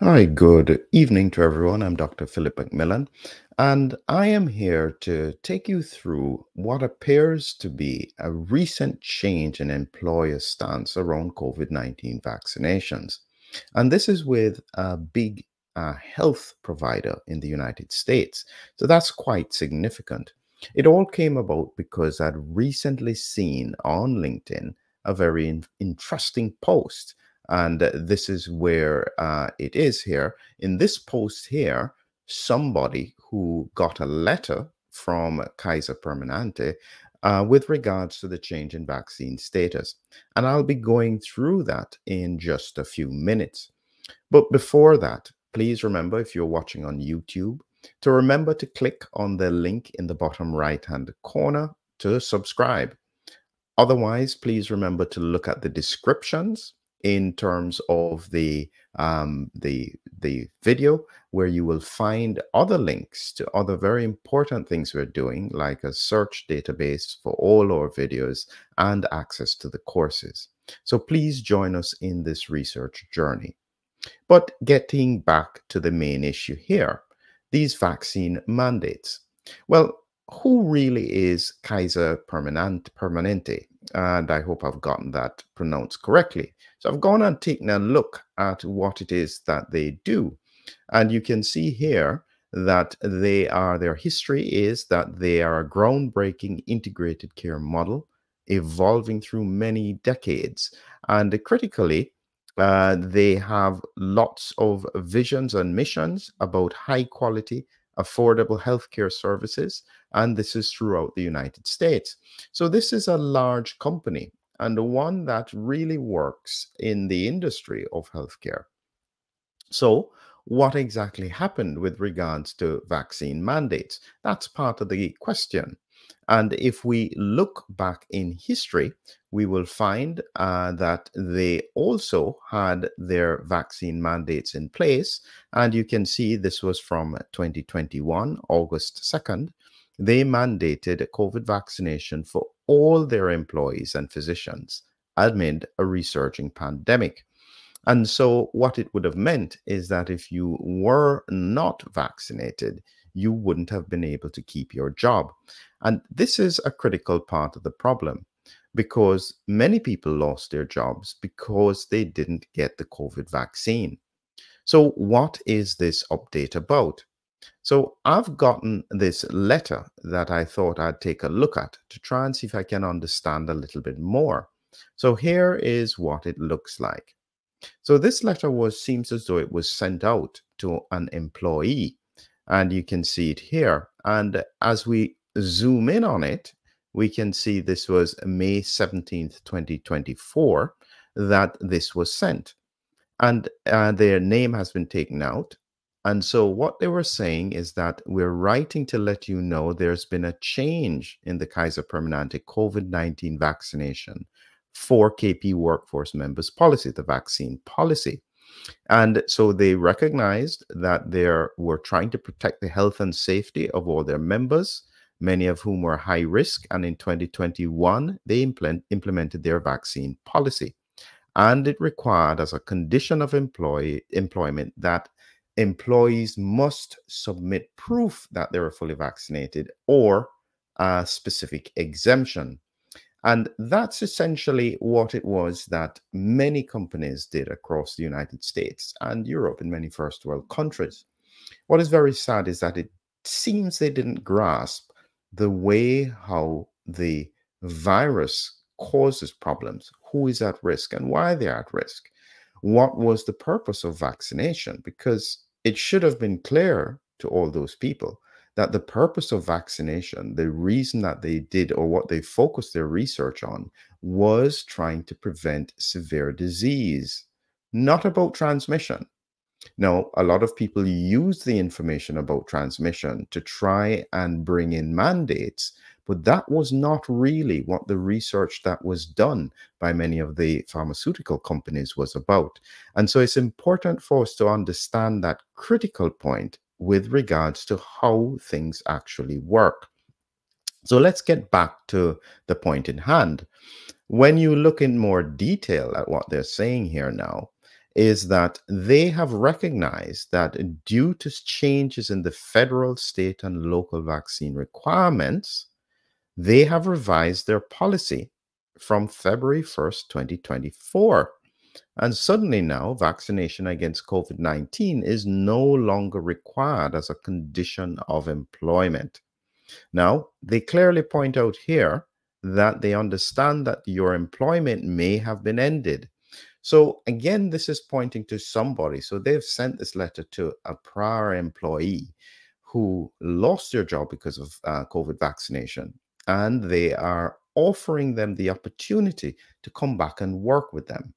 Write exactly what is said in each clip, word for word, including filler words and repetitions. Hi, good evening to everyone. I'm Doctor Philip McMillan, and I am here to take you through what appears to be a recent change in employer stance around COVID nineteen vaccinations. And this is with a big uh, health provider in the United States. So that's quite significant. It all came about because I'd recently seen on LinkedIn a very in- interesting post. And this is where uh, it is here. In this post here, somebody who got a letter from Kaiser Permanente uh, with regards to the change in vaccine status. And I'll be going through that in just a few minutes. But before that, please remember, if you're watching on YouTube, to remember to click on the link in the bottom right-hand corner to subscribe. Otherwise, please remember to look at the descriptions in terms of the um the the video, where you will find other links to other very important things we're doing, like a search database for all our videos and access to the courses. So please join us in this research journey. But getting back to the main issue here, these vaccine mandates. Well, who really is Kaiser Permanente? And I hope I've gotten that pronounced correctly. So I've gone and taken a look at what it is that they do. And you can see here that they are, their history is that they are a groundbreaking integrated care model, evolving through many decades. And critically, uh, they have lots of visions and missions about high quality, affordable healthcare services, and this is throughout the United States. So this is a large company, and one that really works in the industry of healthcare. So what exactly happened with regards to vaccine mandates? That's part of the question. And if we look back in history, we will find uh, that they also had their vaccine mandates in place. And you can see this was from twenty twenty-one, August second. They mandated COVID vaccination for all their employees and physicians amid a resurging pandemic. And so what it would have meant is that if you were not vaccinated, you wouldn't have been able to keep your job. And this is a critical part of the problem, because many people lost their jobs because they didn't get the COVID vaccine. So what is this update about? So I've gotten this letter that I thought I'd take a look at to try and see if I can understand a little bit more. So here is what it looks like. So this letter was seems as though it was sent out to an employee, and you can see it here. And as we zoom in on it, we can see this was May seventeenth, twenty twenty-four, that this was sent. And uh, their name has been taken out. And so what they were saying is that we're writing to let you know there's been a change in the Kaiser Permanente COVID nineteen vaccination for K P workforce members policy, the vaccine policy. And so they recognized that they were trying to protect the health and safety of all their members, many of whom were high risk. And in twenty twenty-one, they implement, implemented their vaccine policy. And it required as a condition of employee, employment that employees must submit proof that they were fully vaccinated or a specific exemption. And that's essentially what it was that many companies did across the United States and Europe and many first world countries. What is very sad is that it seems they didn't grasp the way how the virus causes problems, who is at risk and why they're at risk. What was the purpose of vaccination? Because it should have been clear to all those people that the purpose of vaccination, the reason that they did or what they focused their research on, was trying to prevent severe disease, not about transmission. Now, a lot of people use the information about transmission to try and bring in mandates, but that was not really what the research that was done by many of the pharmaceutical companies was about. And so it's important for us to understand that critical point with regards to how things actually work. So let's get back to the point in hand. When you look in more detail at what they're saying here now, is that they have recognized that due to changes in the federal, state, and local vaccine requirements, they have revised their policy from February first, twenty twenty-four. And suddenly now, vaccination against COVID nineteen is no longer required as a condition of employment. Now, they clearly point out here that they understand that your employment may have been ended. So again, this is pointing to somebody. So they've sent this letter to a prior employee who lost their job because of uh, COVID vaccination, and they are offering them the opportunity to come back and work with them.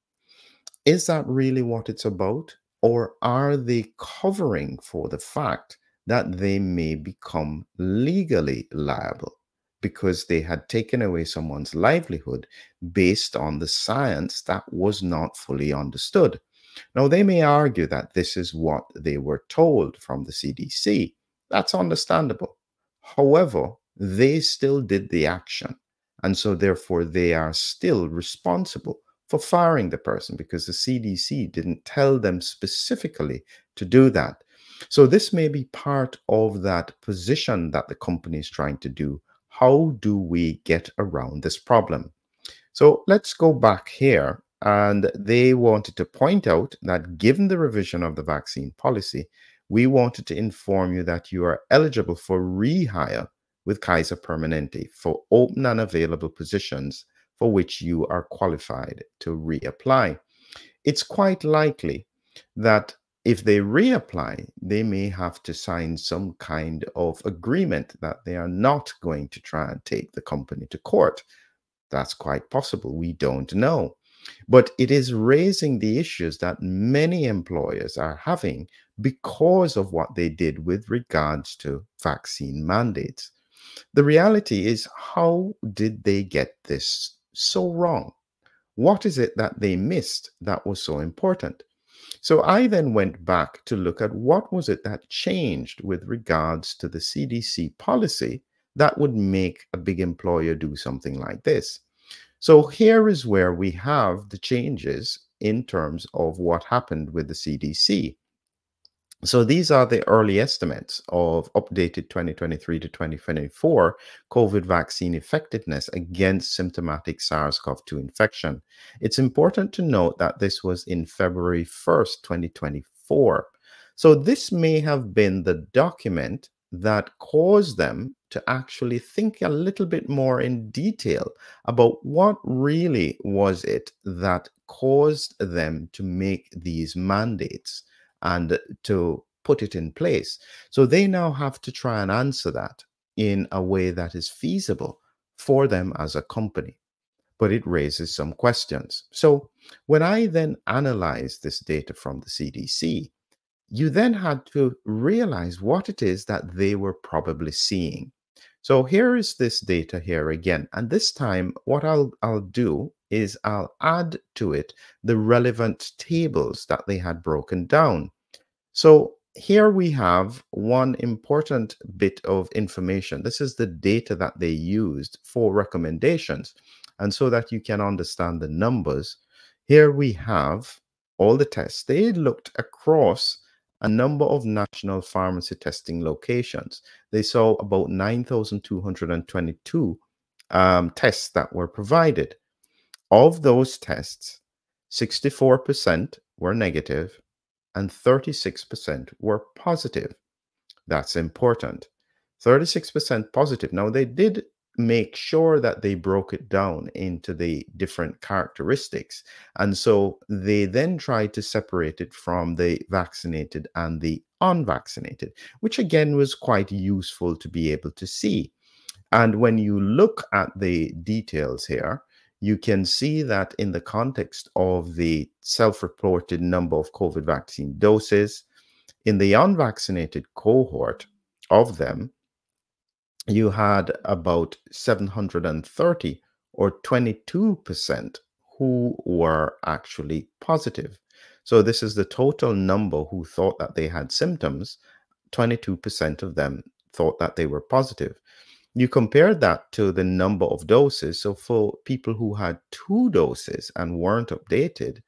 Is that really what it's about? Or are they covering for the fact that they may become legally liable because they had taken away someone's livelihood based on the science that was not fully understood? Now, they may argue that this is what they were told from the C D C. That's understandable. However, they still did the action, and so therefore they are still responsible for firing the person because the C D C didn't tell them specifically to do that. So this may be part of that position that the company is trying to do. How do we get around this problem? So let's go back here, and they wanted to point out that given the revision of the vaccine policy, we wanted to inform you that you are eligible for rehire with Kaiser Permanente for open and available positions for which you are qualified to reapply. It's quite likely that if they reapply, they may have to sign some kind of agreement that they are not going to try and take the company to court. That's quite possible. We don't know. But it is raising the issues that many employers are having because of what they did with regards to vaccine mandates. The reality is, how did they get this so wrong? What is it that they missed that was so important? So I then went back to look at what was it that changed with regards to the C D C policy that would make a big employer do something like this. So here is where we have the changes in terms of what happened with the C D C. So these are the early estimates of updated twenty twenty-three to twenty twenty-four COVID vaccine effectiveness against symptomatic SARS CoV two infection. It's important to note that this was in February first, twenty twenty-four. So this may have been the document that caused them to actually think a little bit more in detail about what really was it that caused them to make these mandates and to put it in place. So they now have to try and answer that in a way that is feasible for them as a company. But it raises some questions. So when I then analyzed this data from the C D C, you then had to realize what it is that they were probably seeing. So here is this data here again. And this time, what I'll, I'll do is I'll add to it the relevant tables that they had broken down. So here we have one important bit of information. This is the data that they used for recommendations. And so that you can understand the numbers, here we have all the tests. They looked across a number of national pharmacy testing locations. They saw about nine thousand two hundred twenty-two um, tests that were provided. Of those tests, sixty-four percent were negative and thirty-six percent were positive. That's important. thirty-six percent positive. Now, they did make sure that they broke it down into the different characteristics. And so they then tried to separate it from the vaccinated and the unvaccinated, which again was quite useful to be able to see. And when you look at the details here, you can see that in the context of the self-reported number of COVID vaccine doses, in the unvaccinated cohort of them, you had about seven hundred thirty or twenty-two percent who were actually positive. So this is the total number who thought that they had symptoms. twenty-two percent of them thought that they were positive. You compare that to the number of doses. So for people who had two doses and weren't updated,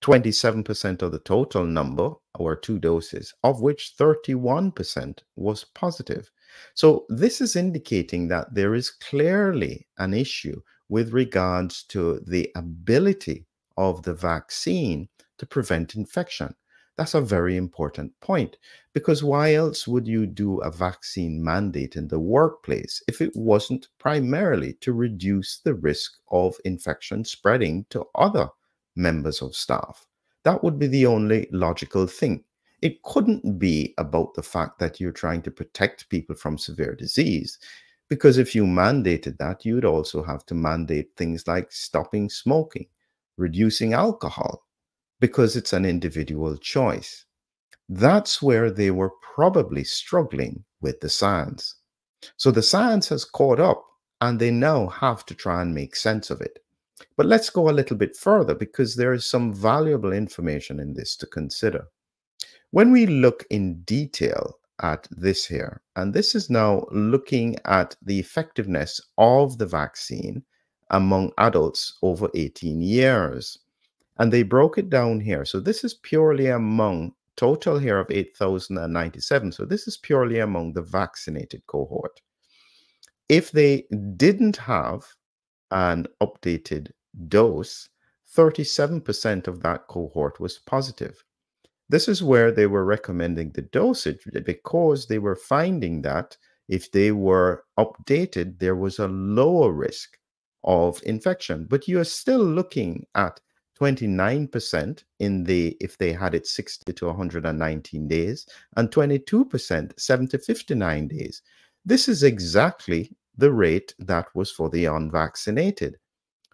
twenty-seven percent of the total number were two doses, of which thirty-one percent was positive. So this is indicating that there is clearly an issue with regards to the ability of the vaccine to prevent infection. That's a very important point, because why else would you do a vaccine mandate in the workplace if it wasn't primarily to reduce the risk of infection spreading to other members of staff? That would be the only logical thing. It couldn't be about the fact that you're trying to protect people from severe disease, because if you mandated that, you'd also have to mandate things like stopping smoking, reducing alcohol, because it's an individual choice. That's where they were probably struggling with the science. So the science has caught up, and they now have to try and make sense of it. But let's go a little bit further, because there is some valuable information in this to consider. When we look in detail at this here, and this is now looking at the effectiveness of the vaccine among adults over eighteen years. And they broke it down here. So this is purely among total here of eight thousand ninety-seven. So this is purely among the vaccinated cohort. If they didn't have an updated dose, thirty-seven percent of that cohort was positive. This is where they were recommending the dosage, because they were finding that if they were updated, there was a lower risk of infection. But you are still looking at twenty-nine percent in the if they had it sixty to one hundred nineteen days, and twenty-two percent seven to fifty-nine days. This is exactly the rate that was for the unvaccinated.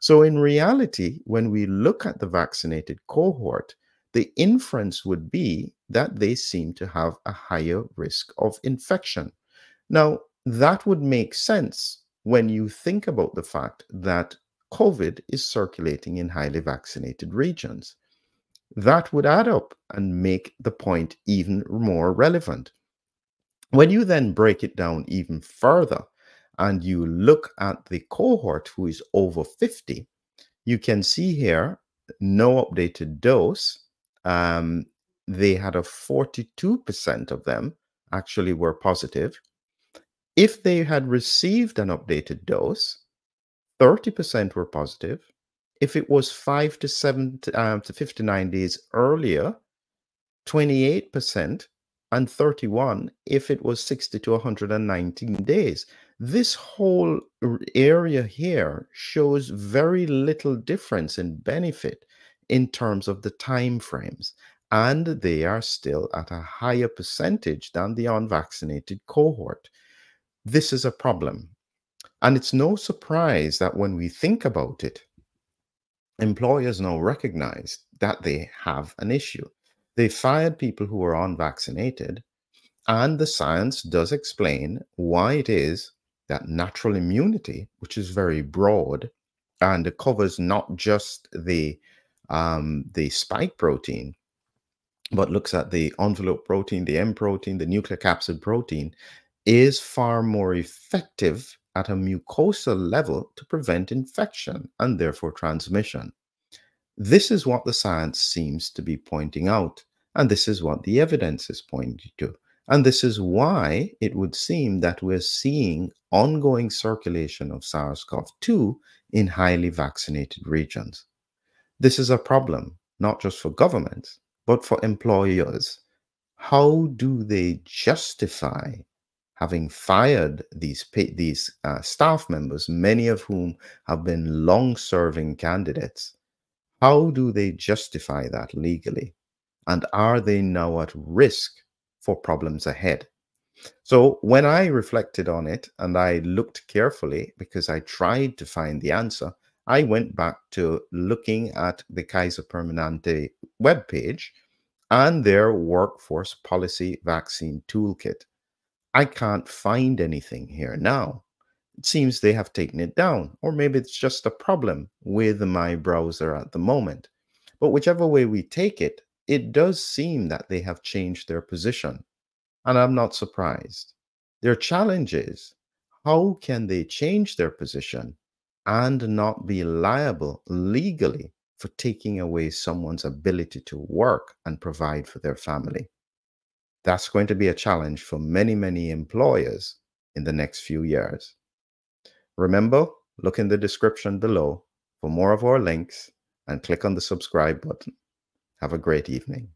So in reality, when we look at the vaccinated cohort, the inference would be that they seem to have a higher risk of infection. Now, that would make sense when you think about the fact that COVID is circulating in highly vaccinated regions. That would add up and make the point even more relevant. When you then break it down even further and you look at the cohort who is over fifty, you can see here no updated dose. Um, they had a forty-two percent of them actually were positive. If they had received an updated dose, thirty percent were positive. If it was five to seven to, um, to fifty-nine days earlier, twenty-eight percent, and thirty-one percent if it was sixty to one hundred nineteen days. This whole area here shows very little difference in benefit in terms of the time frames, and they are still at a higher percentage than the unvaccinated cohort. This is a problem. And it's no surprise that when we think about it, employers now recognize that they have an issue. They fired people who were unvaccinated, and the science does explain why it is that natural immunity, which is very broad and it covers not just the, um, the spike protein, but looks at the envelope protein, the M protein, the nucleocapsid protein, is far more effective at a mucosal level to prevent infection and therefore transmission. This is what the science seems to be pointing out, and this is what the evidence is pointing to. And this is why it would seem that we're seeing ongoing circulation of SARS CoV two in highly vaccinated regions. This is a problem, not just for governments, but for employers. How do they justify having fired these, these uh, staff members, many of whom have been long-serving candidates? How do they justify that legally? And are they now at risk for problems ahead? So when I reflected on it and I looked carefully, because I tried to find the answer, I went back to looking at the Kaiser Permanente webpage and their Workforce Policy Vaccine Toolkit. I can't find anything here now. It seems they have taken it down, or maybe it's just a problem with my browser at the moment. But whichever way we take it, it does seem that they have changed their position, and I'm not surprised. Their challenge is, how can they change their position and not be liable legally for taking away someone's ability to work and provide for their family. That's going to be a challenge for many, many employers in the next few years. Remember, look in the description below for more of our links and click on the subscribe button. Have a great evening.